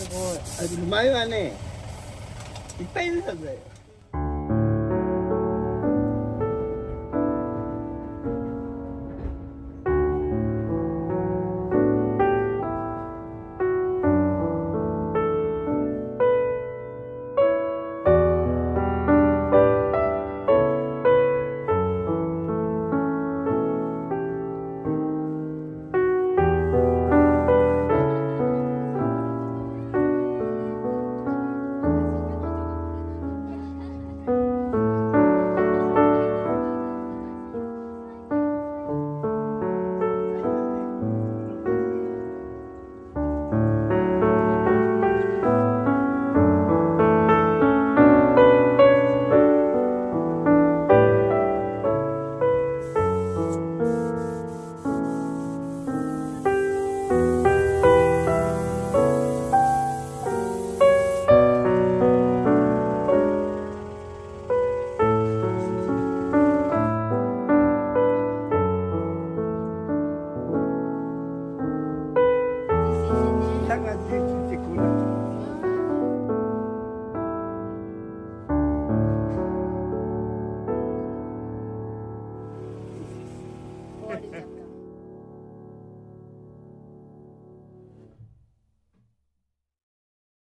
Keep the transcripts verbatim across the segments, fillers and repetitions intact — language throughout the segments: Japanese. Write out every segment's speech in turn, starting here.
すごい。前はね、いっぱいいるはずだよ。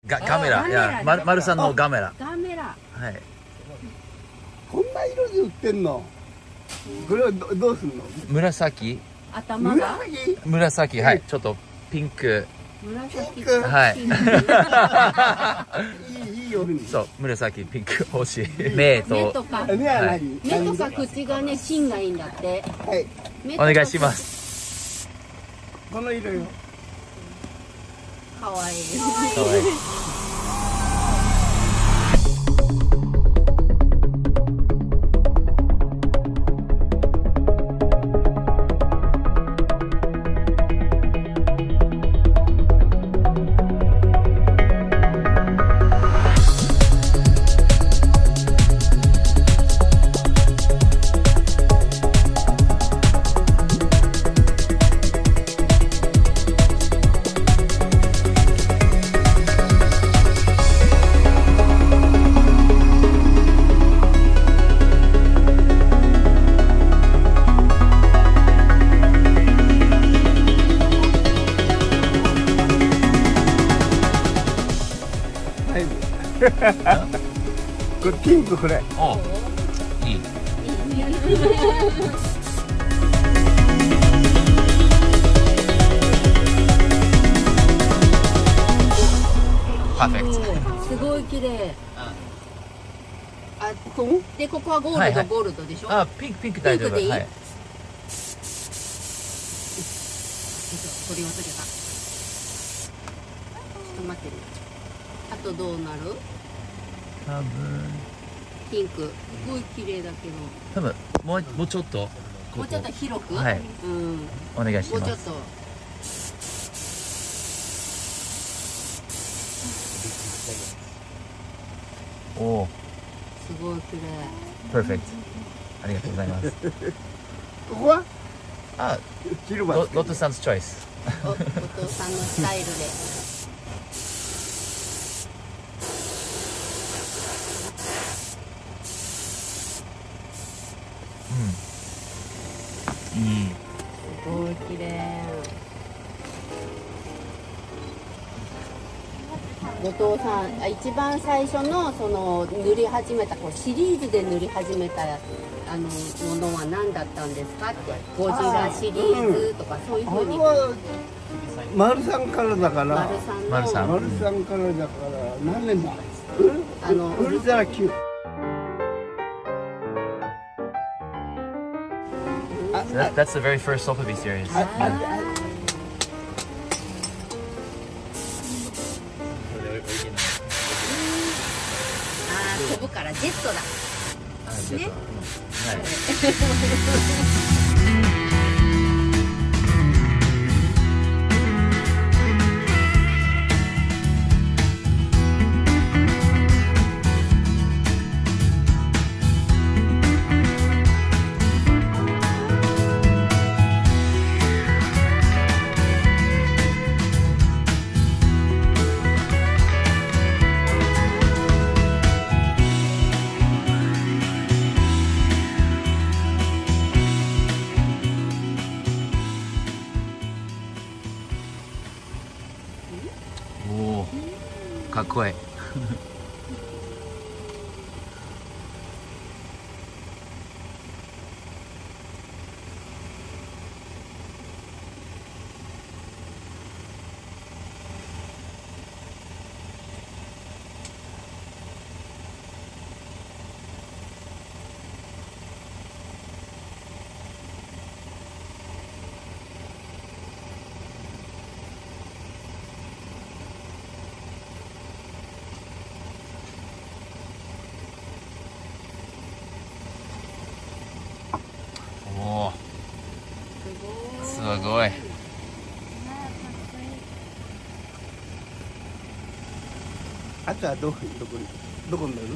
ガカメラ、いや、ま、丸さんのガメラ。ガメラ。はい。こんな色で売ってんの。これはど、どうすんの。紫。頭が。紫。紫、はい、ちょっとピンク。紫。はい。いい色に。そう、紫、ピンク、欲しい。目と。目とか。目とか口がね、芯がいいんだって。はい。お願いします。この色よ。かわいい。かわいい。これピンクこれ。おう。いい。パーフェクト。すごい綺麗。あ、ここでここはゴールド、ゴールドでしょ。あ、ピンクピンク大丈夫。ピンクでいい。これを取れば。ちょっと待ってる。あとどうなる？多分ピンクすごい綺麗だけど、多分もうもうちょっともうちょっと広く、はい、うん、お願いします。もうちょっとおお、すごい綺麗。パーフェクト。ありがとうございます。ここはあ、ロットさんのチョイス。お父さんのスタイルで。すごい綺麗。後藤さん、一番最初のその塗り始めたこうシリーズで塗り始めたあのものは何だったんですかって、ゴジラシリーズとかそういうふうに。丸さんからだから。丸さんからだから何年だ。あのウルザラQ。That, that's the very first Soppy series. I, I, I, ah, おお、かっこいい。すごい。あとはどこどこどこになる？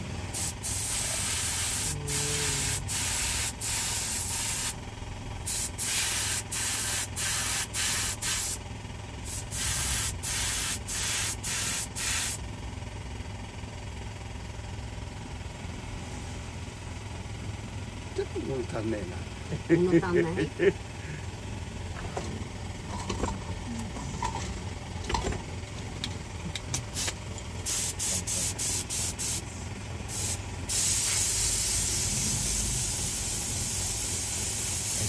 ちょっと物足んないな。物足んない。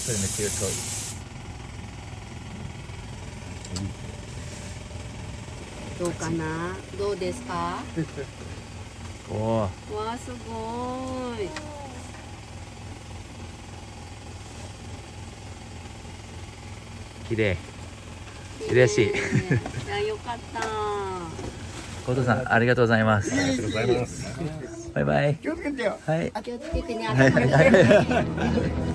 Put in the clear coat. How is it? How is it? Wow. Wow, it's great. きれい。嬉しい。よかった。コウトさん、ありがとうございます。ありがとうございます。バイバイ。気をつけてよ。はい。気をつけてね。